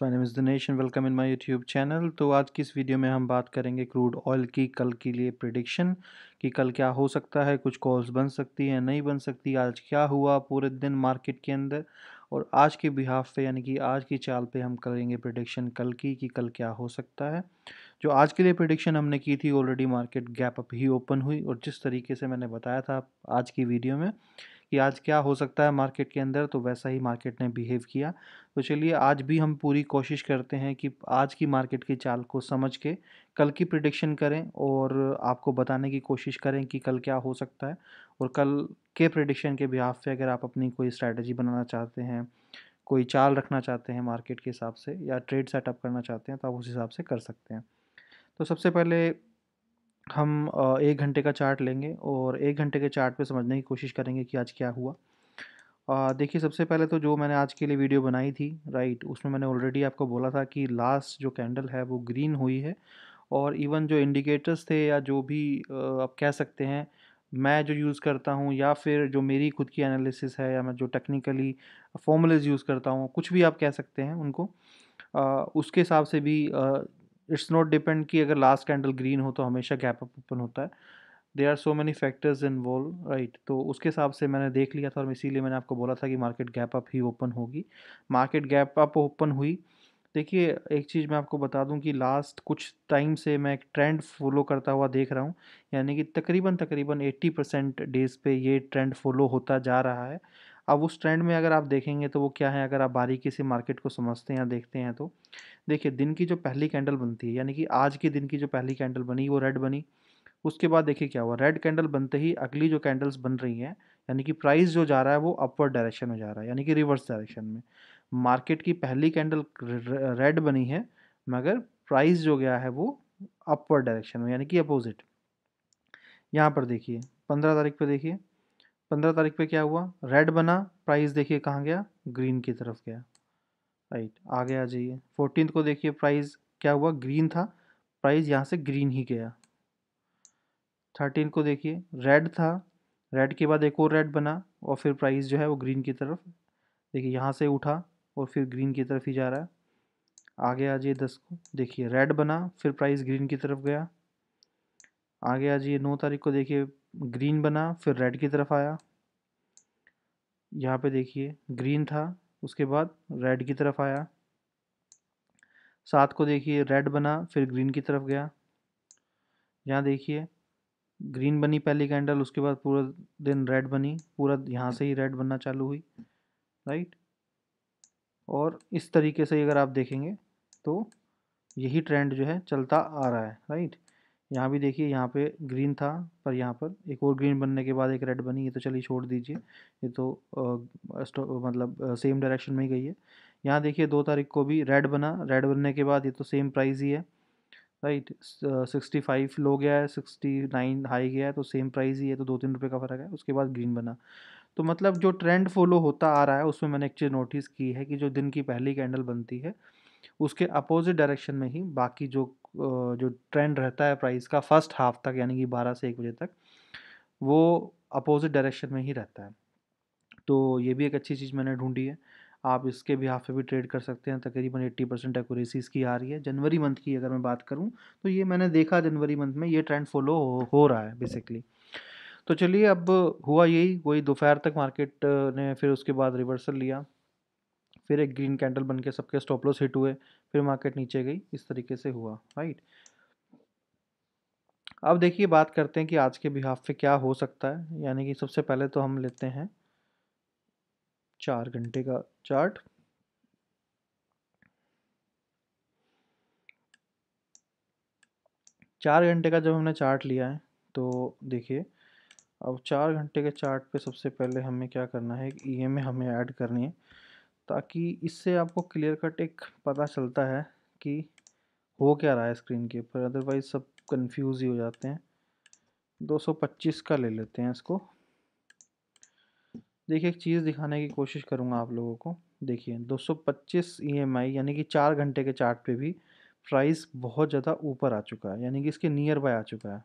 My name is Dinesh and welcome in my YouTube channel। तो आज की इस वीडियो में हम बात करेंगे क्रूड ऑयल की कल के लिए प्रेडिक्शन कि कल क्या हो सकता है, कुछ कॉल्स बन सकती है, नहीं बन सकती, आज क्या हुआ पूरे दिन मार्केट के अंदर, और आज के बिहाफ पे यानी कि आज की चाल पे हम करेंगे प्रेडिक्शन कल की कि कल क्या हो सकता है। जो आज के लिए प्रेडिक्शन हमने की थी ऑलरेडी मार्केट गैप अप ही ओपन हुई, और जिस तरीके से मैंने बताया था आज की वीडियो में कि आज क्या हो सकता है मार्केट के अंदर, तो वैसा ही मार्केट ने बिहेव किया। तो चलिए आज भी हम पूरी कोशिश करते हैं कि आज की मार्केट की चाल को समझ के कल की प्रेडिक्शन करें और आपको बताने की कोशिश करें कि कल क्या हो सकता है। और कल के प्रेडिक्शन के बिहाफ पे अगर आप अपनी कोई स्ट्रैटेजी बनाना चाहते हैं, कोई चाल रखना चाहते हैं मार्केट के हिसाब से, या ट्रेड सेटअप करना चाहते हैं, तो आप उस हिसाब से कर सकते हैं। तो सबसे पहले हम एक घंटे का चार्ट लेंगे और एक घंटे के चार्ट पे समझने की कोशिश करेंगे कि आज क्या हुआ। देखिए, सबसे पहले तो जो मैंने आज के लिए वीडियो बनाई थी राइट, उसमें मैंने ऑलरेडी आपको बोला था कि लास्ट जो कैंडल है वो ग्रीन हुई है, और इवन जो इंडिकेटर्स थे या जो भी आप कह सकते हैं मैं जो यूज़ करता हूँ, या फिर जो मेरी खुद की एनालिसिस है, या मैं जो टेक्निकली फॉर्मूलेज यूज़ करता हूँ, कुछ भी आप कह सकते हैं उनको, उसके हिसाब से भी इट्स नॉट डिपेंड कि अगर लास्ट कैंडल ग्रीन हो तो हमेशा गैप अप ओपन होता है। There are so many factors involve right. तो उसके हिसाब से मैंने देख लिया था और इसीलिए मैंने आपको बोला था कि मार्केट गैप अप ही ओपन होगी। मार्केट गैप अप ओपन हुई। देखिए, एक चीज़ मैं आपको बता दूं कि लास्ट कुछ टाइम से मैं एक ट्रेंड फॉलो करता हुआ देख रहा हूं, यानी कि तकरीबन 80% डेज़ पे ये ट्रेंड फॉलो होता जा रहा है। अब उस ट्रेंड में अगर आप देखेंगे तो वो क्या है, अगर आप बारीकी से मार्केट को समझते हैं या देखते हैं तो देखिए, दिन की जो पहली कैंडल बनती है, यानी कि आज के दिन की जो पहली कैंडल बनी वो रेड बनी। उसके बाद देखिए क्या हुआ, रेड कैंडल बनते ही अगली जो कैंडल्स बन रही हैं, यानी कि प्राइस जो जा रहा है वो अपवर्ड डायरेक्शन में जा रहा है, यानी कि रिवर्स डायरेक्शन में। मार्केट की पहली कैंडल रेड बनी है मगर प्राइस जो गया है वो अपवर्ड डायरेक्शन में, यानी कि अपोजिट। यहाँ पर देखिए 15 तारीख पे, देखिए 15 तारीख पे क्या हुआ, रेड बना, प्राइस देखिए कहाँ गया, ग्रीन की तरफ गया राइट, आ गया जी। 14 को देखिए प्राइस क्या हुआ, ग्रीन था, प्राइस यहाँ से ग्रीन ही गया। 13 को देखिए रेड था, रेड के बाद एक और रेड बना और फिर प्राइस जो है वो ग्रीन की तरफ, देखिए यहाँ से उठा और फिर ग्रीन की तरफ ही जा रहा है, आगे आ जाइए। 10 को देखिए रेड बना, फिर प्राइस ग्रीन की तरफ गया, आगे आ जाइए। 9 तारीख को देखिए ग्रीन बना, फिर रेड की तरफ आया, यहाँ पे देखिए ग्रीन था, उसके बाद रेड की तरफ आया। 7 को देखिए रेड बना, फिर ग्रीन की तरफ गया, यहाँ देखिए ग्रीन बनी पहली कैंडल, उसके बाद पूरा दिन रेड बनी, पूरा यहाँ से ही रेड बनना चालू हुई राइट। और इस तरीके से अगर आप देखेंगे तो यही ट्रेंड जो है चलता आ रहा है राइट। यहाँ भी देखिए, यहाँ पे ग्रीन था पर यहाँ पर एक और ग्रीन बनने के बाद एक रेड बनी, ये तो चलिए छोड़ दीजिए, ये तो मतलब सेम डायरेक्शन में ही गई है। यहाँ देखिए 2 तारीख को भी रेड बना, रेड बनने के बाद ये तो सेम प्राइस ही है राइट, 65 लो गया है, 69 हाई गया है, तो सेम प्राइस ही है, तो 2-3 रुपये का फ़र्क है। उसके बाद ग्रीन बना। तो मतलब जो ट्रेंड फॉलो होता आ रहा है उसमें मैंने एक चीज़ नोटिस की है कि जो दिन की पहली कैंडल बनती है उसके अपोजिट डायरेक्शन में ही बाकी जो ट्रेंड रहता है प्राइस का फर्स्ट हाफ तक, यानी कि 12 से 1 बजे तक, वो अपोजिट डायरेक्शन में ही रहता है। तो ये भी एक अच्छी चीज़ मैंने ढूंढी है, आप इसके बिहाफ पे भी ट्रेड कर सकते हैं। तकरीबन 80% एक्यूरेसी इसकी आ रही है। जनवरी मंथ की अगर मैं बात करूं तो ये मैंने देखा जनवरी मंथ में ये ट्रेंड फॉलो हो रहा है बेसिकली। तो चलिए, अब हुआ यही, वही दोपहर तक मार्केट ने फिर उसके बाद रिवर्सल लिया, फिर एक ग्रीन कैंडल बन के सबके स्टॉप लॉस हिट हुए, फिर मार्केट नीचे गई, इस तरीके से हुआ राइट। अब देखिए, बात करते हैं कि आज के बिहाफ पे क्या हो सकता है, यानी कि सबसे पहले तो हम लेते हैं 4 घंटे का चार्ट। जब हमने चार्ट लिया है तो देखिए, अब 4 घंटे के चार्ट पे सबसे पहले हमें क्या करना है, एक EMA हमें ऐड करनी है, ताकि इससे आपको क्लियर कट एक पता चलता है कि हो क्या रहा है स्क्रीन के ऊपर, अदरवाइज सब कंफ्यूज ही हो जाते हैं। 225 का ले लेते हैं इसको। देखिए, एक चीज़ दिखाने की कोशिश करूँगा आप लोगों को। देखिए 225 EMI, यानी कि 4 घंटे के चार्ट पे भी प्राइस बहुत ज़्यादा ऊपर आ चुका है, यानी कि इसके नियर बाय आ चुका है।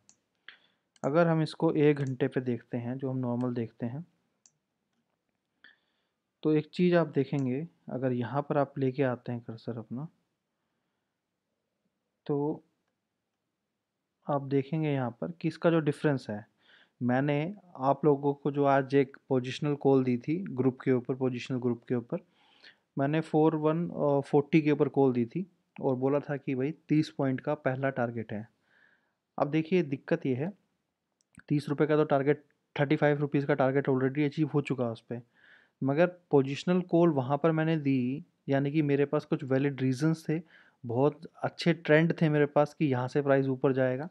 अगर हम इसको 1 घंटे पे देखते हैं, जो हम नॉर्मल देखते हैं, तो एक चीज़ आप देखेंगे, अगर यहाँ पर आप लेके आते हैं कर्सर अपना, तो आप देखेंगे यहाँ पर कि इसका जो डिफरेंस है, मैंने आप लोगों को जो आज एक पोजिशनल कॉल दी थी ग्रुप के ऊपर, पोजिशनल ग्रुप के ऊपर मैंने 4140 के ऊपर कॉल दी थी और बोला था कि भाई 30 पॉइंट का पहला टारगेट है। अब देखिए दिक्कत ये है, 30 रुपये का तो टारगेट, 35 रुपीज़ का टारगेट ऑलरेडी अचीव हो चुका है उस पर, मगर पोजिशनल कॉल वहाँ पर मैंने दी, यानी कि मेरे पास कुछ वैलिड रीजंस थे, बहुत अच्छे ट्रेंड थे मेरे पास कि यहाँ से प्राइस ऊपर जाएगा।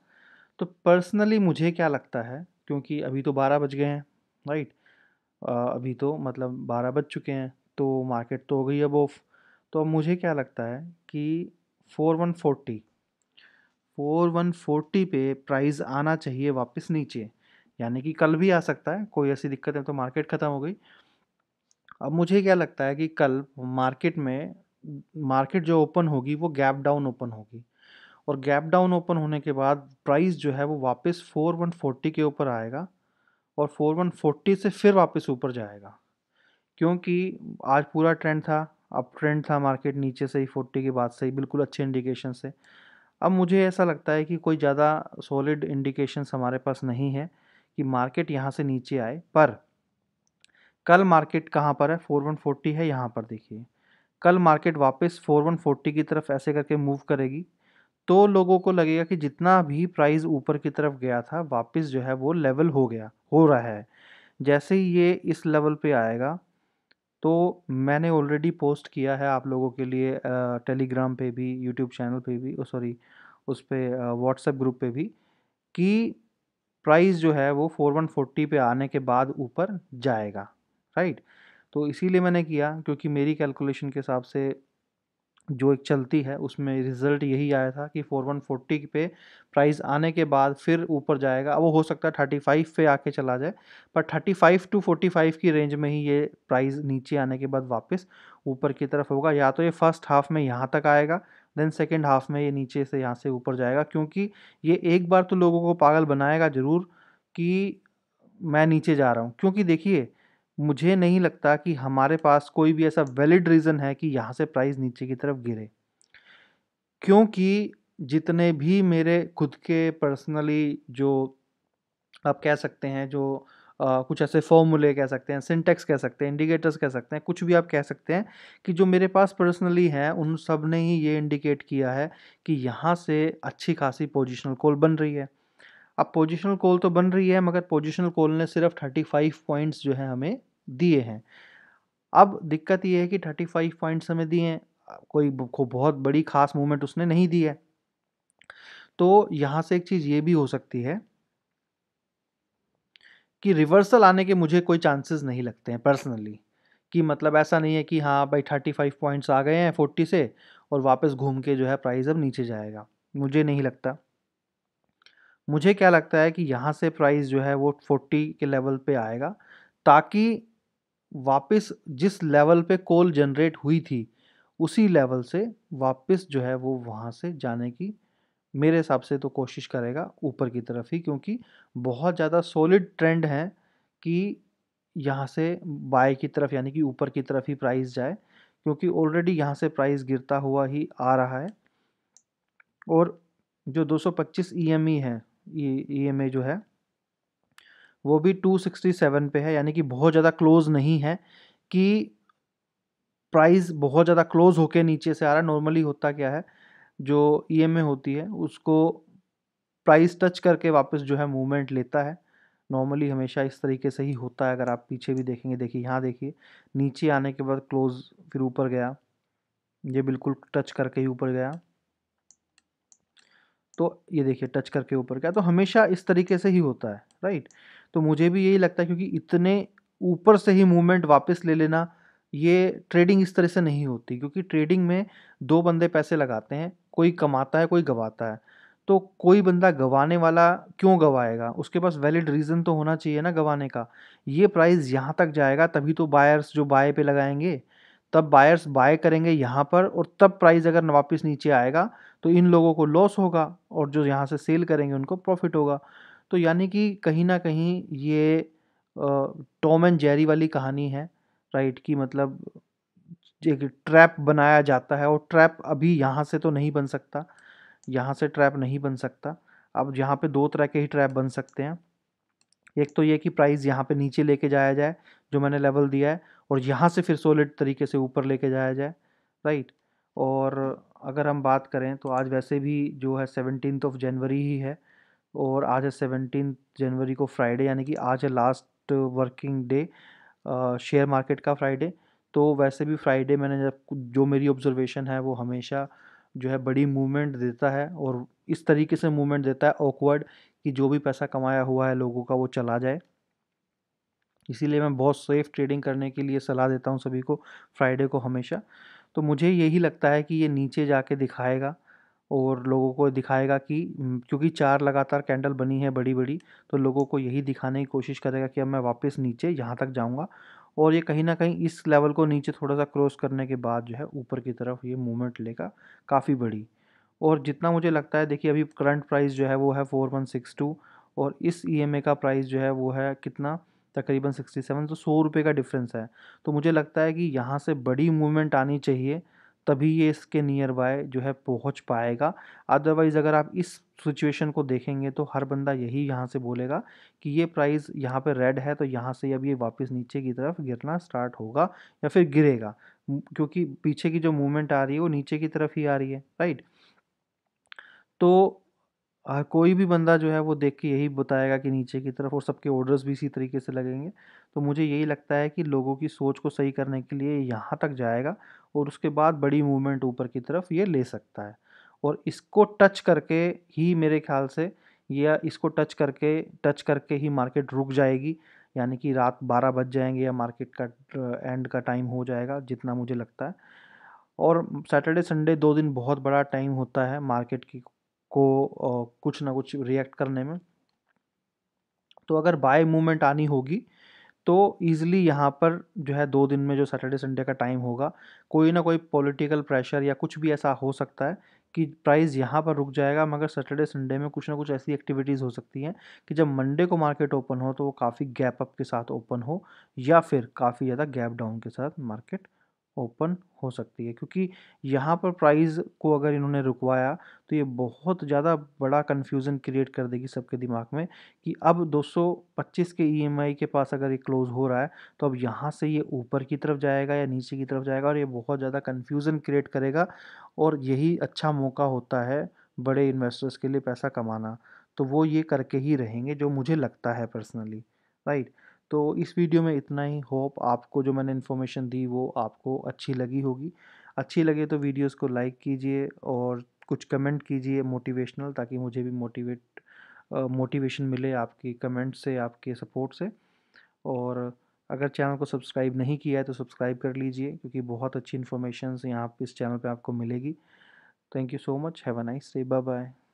तो पर्सनली मुझे क्या लगता है, क्योंकि अभी तो 12 बज गए हैं राइट, अभी तो मतलब 12 बज चुके हैं, तो मार्केट तो हो गई अब ऑफ। तो अब मुझे क्या लगता है कि 4140 पे प्राइस आना चाहिए वापस नीचे, यानी कि कल भी आ सकता है, कोई ऐसी दिक्कत है तो मार्केट ख़त्म हो गई। अब मुझे क्या लगता है कि कल मार्केट जो ओपन होगी वो गैप डाउन ओपन होगी, और गैप डाउन ओपन होने के बाद प्राइस जो है वो वापस 4140 के ऊपर आएगा और 4140 से फिर वापस ऊपर जाएगा, क्योंकि आज पूरा ट्रेंड था, अब ट्रेंड था मार्केट नीचे से ही 40 के बाद से ही, बिल्कुल अच्छे इंडिकेशन से। अब मुझे ऐसा लगता है कि कोई ज़्यादा सॉलिड इंडिकेशंस हमारे पास नहीं है कि मार्केट यहाँ से नीचे आए, पर कल मार्केट कहाँ पर है, 4140 है यहाँ पर। देखिए कल मार्केट वापस 4140 की तरफ ऐसे करके मूव करेगी, तो लोगों को लगेगा कि जितना भी प्राइस ऊपर की तरफ गया था वापस जो है वो लेवल हो रहा है। जैसे ही ये इस लेवल पे आएगा, तो मैंने ऑलरेडी पोस्ट किया है आप लोगों के लिए टेलीग्राम पे भी, यूट्यूब चैनल पे भी, उस पर व्हाट्सएप ग्रुप पे भी, कि प्राइस जो है वो 4140 पे आने के बाद ऊपर जाएगा राइट। तो इसीलिए मैंने किया, क्योंकि मेरी कैलकुलेशन के हिसाब से जो एक चलती है उसमें रिज़ल्ट यही आया था कि 4140 पे प्राइस आने के बाद फिर ऊपर जाएगा। अब वो हो सकता है 35 पे आके चला जाए, पर 35 टू 45 की रेंज में ही ये प्राइस नीचे आने के बाद वापस ऊपर की तरफ होगा। या तो ये फर्स्ट हाफ में यहाँ तक आएगा, देन सेकेंड हाफ में ये नीचे से यहाँ से ऊपर जाएगा, क्योंकि ये एक बार तो लोगों को पागल बनाएगा ज़रूर कि मैं नीचे जा रहा हूँ। क्योंकि देखिए मुझे नहीं लगता कि हमारे पास कोई भी ऐसा वैलिड रीज़न है कि यहाँ से प्राइस नीचे की तरफ गिरे, क्योंकि जितने भी मेरे खुद के पर्सनली जो आप कह सकते हैं, जो कुछ ऐसे फॉर्मूले कह सकते हैं, सिंटेक्स कह सकते हैं, इंडिकेटर्स कह सकते हैं, कुछ भी आप कह सकते हैं कि जो मेरे पास पर्सनली हैं, उन सब ने ही ये इंडिकेट किया है कि यहाँ से अच्छी खासी पोजिशनल कॉल बन रही है। अब पोजिशनल कॉल तो बन रही है, मगर पोजिशनल कॉल ने सिर्फ 35 पॉइंट्स जो है हमें दिए हैं। अब दिक्कत ये है कि 35 पॉइंट्स हमें दिए हैं, कोई बहुत बड़ी खास मूवमेंट उसने नहीं दी है। तो यहाँ से एक चीज़ ये भी हो सकती है कि रिवर्सल आने के मुझे कोई चांसेस नहीं लगते हैं पर्सनली, कि मतलब ऐसा नहीं है कि हाँ भाई 35 पॉइंट्स आ गए हैं 40 से और वापस घूम के जो है प्राइस अब नीचे जाएगा, मुझे नहीं लगता। मुझे क्या लगता है कि यहाँ से प्राइस जो है वो 40 के लेवल पे आएगा, ताकि वापस जिस लेवल पे कॉल जनरेट हुई थी उसी लेवल से वापस जो है वो वहाँ से जाने की मेरे हिसाब से तो कोशिश करेगा ऊपर की तरफ ही, क्योंकि बहुत ज़्यादा सॉलिड ट्रेंड है कि यहाँ से बाय की तरफ, यानी कि ऊपर की तरफ ही प्राइस जाए, क्योंकि ऑलरेडी यहाँ से प्राइस गिरता हुआ ही आ रहा है। और जो 225 EMA है, EMA जो है वो भी 267 पे है, यानी कि बहुत ज़्यादा क्लोज नहीं है कि प्राइस बहुत ज़्यादा क्लोज होके नीचे से आ रहा है। नॉर्मली होता क्या है, जो EMA होती है उसको प्राइस टच करके वापस जो है मूवमेंट लेता है, नॉर्मली हमेशा इस तरीके से ही होता है। अगर आप पीछे भी देखेंगे, देखिए यहाँ देखिए, नीचे आने के बाद क्लोज फिर ऊपर गया, ये बिल्कुल टच करके ही ऊपर गया, तो ये देखिए टच करके ऊपर गया। तो हमेशा इस तरीके से ही होता है राइट। तो मुझे भी यही लगता है, क्योंकि इतने ऊपर से ही मूवमेंट वापस ले लेना, ये ट्रेडिंग इस तरह से नहीं होती, क्योंकि ट्रेडिंग में दो बंदे पैसे लगाते हैं, कोई कमाता है कोई गवाता है। तो कोई बंदा गवाने वाला क्यों गवाएगा, उसके पास वैलिड रीज़न तो होना चाहिए ना गवाने का। ये प्राइस यहाँ तक जाएगा तभी तो बायर्स जो बाय पे लगाएंगे, तब बायर्स बाय करेंगे यहाँ पर, और तब प्राइस अगर वापस नीचे आएगा तो इन लोगों को लॉस होगा, और जो यहाँ से सेल करेंगे उनको प्रॉफिट होगा। तो यानी कि कहीं ना कहीं ये टॉम एंड जेरी वाली कहानी है राइट, कि मतलब एक ट्रैप बनाया जाता है, और ट्रैप अभी यहाँ से तो नहीं बन सकता, यहाँ से ट्रैप नहीं बन सकता। अब यहाँ पे दो तरह के ही ट्रैप बन सकते हैं, एक तो ये कि प्राइस यहाँ पे नीचे लेके जाया जाए जो मैंने लेवल दिया है, और यहाँ से फिर सॉलिड तरीके से ऊपर लेके जाया जाए, राइट। और अगर हम बात करें तो आज वैसे भी जो है 17 जनवरी ही है, और आज है 17 जनवरी को फ्राइडे, यानी कि आज है last working day share market का फ्राइडे। तो वैसे भी फ्राइडे मैंने जो मेरी ऑब्जर्वेशन है वो हमेशा जो है बड़ी मूवमेंट देता है, और इस तरीके से मूवमेंट देता है ऑकवर्ड कि जो भी पैसा कमाया हुआ है लोगों का वो चला जाए। इसीलिए मैं बहुत सेफ़ ट्रेडिंग करने के लिए सलाह देता हूं सभी को फ्राइडे को हमेशा। तो मुझे यही लगता है कि ये नीचे जाके दिखाएगा और लोगों को दिखाएगा कि क्योंकि 4 लगातार कैंडल बनी है बड़ी बड़ी, तो लोगों को यही दिखाने की कोशिश करेगा कि अब मैं वापस नीचे यहाँ तक जाऊँगा, और ये कहीं ना कहीं इस लेवल को नीचे थोड़ा सा क्रॉस करने के बाद जो है ऊपर की तरफ ये मूवमेंट लेगा काफ़ी बड़ी। और जितना मुझे लगता है, देखिए अभी करंट प्राइस जो है वो है 4162, और इस EMA का प्राइस जो है वो है कितना, तकरीबन 67, तो 100 रुपये का डिफरेंस है। तो मुझे लगता है कि यहाँ से बड़ी मूवमेंट आनी चाहिए तभी ये इसके नियर बाय जो है पहुँच पाएगा। अदरवाइज़ अगर आप इस सिचुएशन को देखेंगे तो हर बंदा यही यहाँ से बोलेगा कि ये प्राइस यहाँ पे रेड है, तो यहाँ से अब ये वापस नीचे की तरफ गिरना स्टार्ट होगा या फिर गिरेगा, क्योंकि पीछे की जो मूवमेंट आ रही है वो नीचे की तरफ ही आ रही है, राइट। तो कोई भी बंदा जो है वो देख के यही बताएगा कि नीचे की तरफ, और सबके ऑर्डर्स भी इसी तरीके से लगेंगे। तो मुझे यही लगता है कि लोगों की सोच को सही करने के लिए यहाँ तक जाएगा, और उसके बाद बड़ी मूवमेंट ऊपर की तरफ ये ले सकता है, और इसको टच करके ही मेरे ख्याल से, या इसको टच करके ही मार्केट रुक जाएगी, यानी कि रात 12 बज जाएंगे या मार्केट का एंड का टाइम हो जाएगा, जितना मुझे लगता है। और सैटरडे संडे 2 दिन बहुत बड़ा टाइम होता है मार्केट की को कुछ ना कुछ रिएक्ट करने में। तो अगर बाय मूवमेंट आनी होगी तो ईज़िली यहाँ पर जो है 2 दिन में जो सैटरडे संडे का टाइम होगा, कोई ना कोई पॉलिटिकल प्रेशर या कुछ भी ऐसा हो सकता है कि प्राइस यहाँ पर रुक जाएगा, मगर सैटरडे संडे में कुछ ना कुछ ऐसी एक्टिविटीज़ हो सकती हैं कि जब मंडे को मार्केट ओपन हो तो वो काफ़ी गैप अप के साथ ओपन हो, या फिर काफ़ी ज़्यादा गैप डाउन के साथ मार्केट ओपन हो सकती है। क्योंकि यहाँ पर प्राइस को अगर इन्होंने रुकवाया तो ये बहुत ज़्यादा बड़ा कन्फ्यूज़न क्रिएट कर देगी सबके दिमाग में कि अब 225 के EMA के पास अगर ये क्लोज़ हो रहा है तो अब यहाँ से ये ऊपर की तरफ जाएगा या नीचे की तरफ जाएगा, और ये बहुत ज़्यादा कन्फ्यूज़न क्रिएट करेगा। और यही अच्छा मौका होता है बड़े इन्वेस्टर्स के लिए पैसा कमाना, तो वो ये करके ही रहेंगे, जो मुझे लगता है पर्सनली, राइट। तो इस वीडियो में इतना ही। होप आपको जो मैंने इन्फॉर्मेशन दी वो आपको अच्छी लगी होगी। अच्छी लगे तो वीडियोस को लाइक कीजिए और कुछ कमेंट कीजिए मोटिवेशनल, ताकि मुझे भी मोटिवेशन मिले आपकी कमेंट से, आपके सपोर्ट से। और अगर चैनल को सब्सक्राइब नहीं किया है तो सब्सक्राइब कर लीजिए, क्योंकि बहुत अच्छी इन्फॉर्मेशन यहाँ इस चैनल पर आपको मिलेगी। Thank you so much, have a nice day, bye bye.